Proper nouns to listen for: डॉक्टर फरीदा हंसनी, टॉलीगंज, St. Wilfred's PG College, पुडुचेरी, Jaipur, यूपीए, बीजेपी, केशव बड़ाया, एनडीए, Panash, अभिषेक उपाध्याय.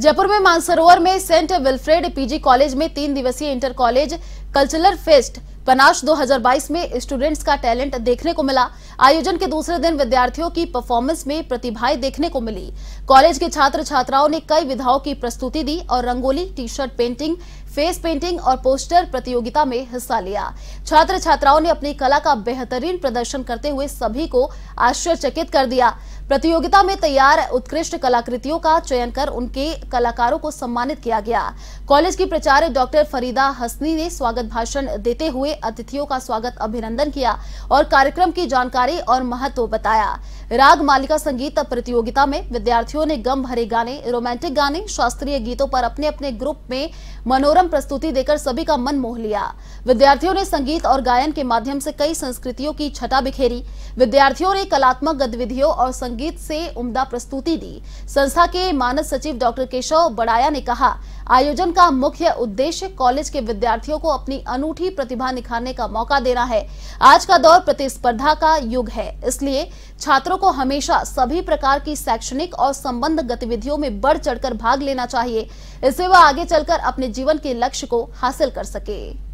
जयपुर में मानसरोवर में Saint Wilfred PG college में 3 दिवसीय inter college cultural fest Panache 2022 में स्टूडेंट्स का टैलेंट देखने को मिला। आयोजन के दूसरे दिन विद्यार्थियों की परफॉर्मेंस में प्रतिभाएं देखने को मिली। कॉलेज के छात्र छात्राओं ने कई विधाओं की प्रस्तुति दी और rangoli, T shirt painting, face painting और पोस्टर प्रतियोगिता में हिस्सा लिया। छात्र छात्राओं ने अपनी कला का बेहतरीन प्रदर्शन करते हुए सभी को आश्चर्यचकित कर दिया। प्रतियोगिता में तैयार उत्कृष्ट कलाकृतियों का चयन कर उनके कलाकारों को सम्मानित किया गया। कॉलेज की प्राचार्य डॉक्टर फरीदा हंसनी ने स्वागत भाषण देते हुए अतिथियों का स्वागत अभिनंदन किया और कार्यक्रम की जानकारी और महत्व बताया। राग मालिका संगीत प्रतियोगिता में विद्यार्थियों ने गम भरे गाने, रोमांटिक गाने, शास्त्रीय गीतों पर अपने अपने ग्रुप में मनोरम प्रस्तुति देकर सभी का मन मोह लिया। विद्यार्थियों ने संगीत और गायन के माध्यम से कई संस्कृतियों की छटा बिखेरी। विद्यार्थियों ने कलात्मक गतिविधियों और संगीत से उम्दा प्रस्तुति दी। संस्था के मानद सचिव डॉक्टर केशव बड़ाया ने कहा, आयोजन का मुख्य उद्देश्य कॉलेज के विद्यार्थियों को अपनी अनूठी प्रतिभा निखारने का मौका देना है। आज का दौर प्रतिस्पर्धा का युग है, इसलिए छात्रों को हमेशा सभी प्रकार की शैक्षणिक और संबद्ध गतिविधियों में बढ़ चढ़कर भाग लेना चाहिए। इससे वह आगे चलकर अपने जीवन के लक्ष्य को हासिल कर सके।